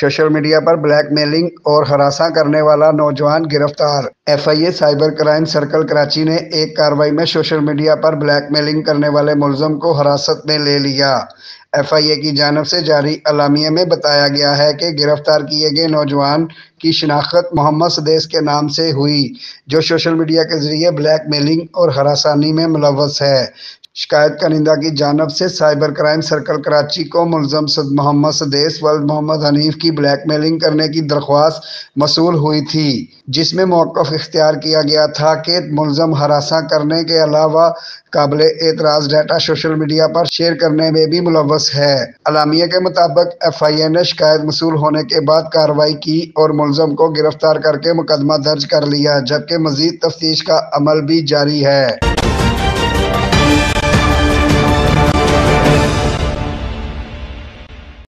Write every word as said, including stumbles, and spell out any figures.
Social media पर blackmailing और हरासा करने वाला नौजवान गिरफ्तार। F I A cyber crime circle Karachi ने एक कार्रवाई में सोशल मीडिया पर ब्लैकमेलिंग करने वाले मुलजम को हिरासत में ले लिया। एफ आई ए की जानब से जारी अलामिया में बताया गया है कि गिरफ्तार किए गए नौजवान की शिनाख्त मोहम्मद सदेस के नाम से हुई, जो सोशल मीडिया के जरिए ब्लैकमेलिंग और हरासानी में मुलव्वस है। शिकायत कनिंदा की जानब से साइबर क्राइम सर्कल कराची को मुलजम मोहम्मद सदेस वल्द मोहम्मद हनीफ की ब्लैकमेलिंग करने की दरख्वास्त मसूल हुई थी, जिसमें मौक़िफ़ इख्तियार किया गया था कि मुलजम हरासा करने के अलावा काबिल एतराज़ डाटा सोशल मीडिया पर शेयर करने में भी मुलव्वस है। अलामिया के मुताबिक एफ आई ए ने शिकायत मसूल होने के बाद कार्रवाई की और मुलजम को गिरफ्तार करके मुकदमा दर्ज कर लिया, जबकि मज़ीद तफ्तीश का अमल भी जारी है।